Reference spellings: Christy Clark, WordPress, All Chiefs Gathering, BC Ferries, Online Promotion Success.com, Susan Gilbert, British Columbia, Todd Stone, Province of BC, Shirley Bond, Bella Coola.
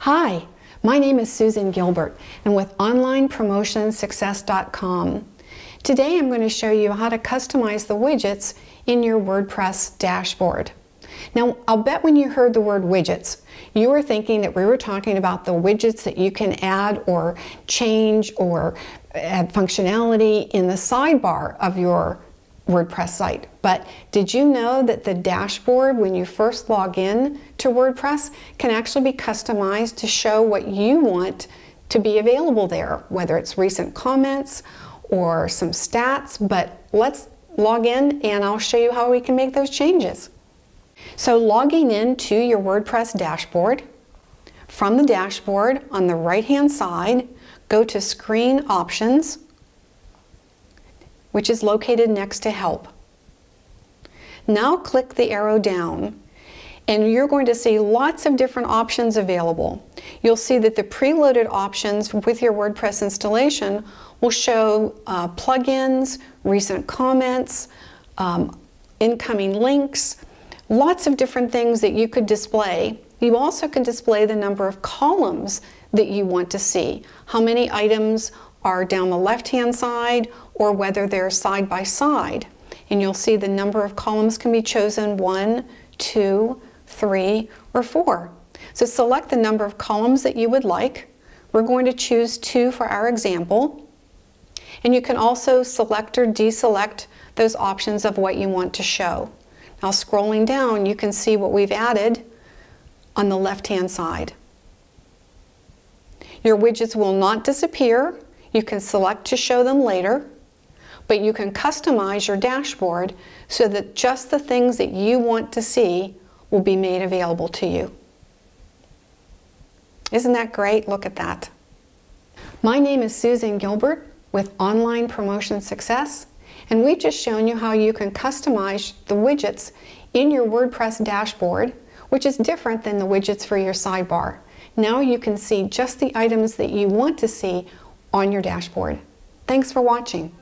Hi, my name is Susan Gilbert, and with Online Promotion Success.com. Today I'm going to show you how to customize the widgets in your WordPress dashboard. Now, I'll bet when you heard the word widgets, you were thinking that we were talking about the widgets that you can add or change or add functionality in the sidebar of your WordPress site. But did you know that the dashboard, when you first log in to WordPress, can actually be customized to show what you want to be available there, whether it's recent comments or some stats? But let's log in and I'll show you how we can make those changes. So logging into your WordPress dashboard, from the dashboard on the right hand side, go to Screen Options, which is located next to Help. Now click the arrow down, and you're going to see lots of different options available. You'll see that the preloaded options with your WordPress installation will show plugins, recent comments, incoming links, lots of different things that you could display. You also can display the number of columns that you want to see, how many items are down the left-hand side or whether they're side by side. And you'll see the number of columns can be chosen 1, 2, 3, or 4. So select the number of columns that you would like. We're going to choose 2 for our example. And you can also select or deselect those options of what you want to show. Now scrolling down, you can see what we've added on the left-hand side. Your widgets will not disappear. You can select to show them later, but you can customize your dashboard so that just the things that you want to see will be made available to you. Isn't that great? Look at that. My name is Susan Gilbert with Online Promotion Success, and we've just shown you how you can customize the widgets in your WordPress dashboard, which is different than the widgets for your sidebar. Now you can see just the items that you want to see on your dashboard. Thanks for watching.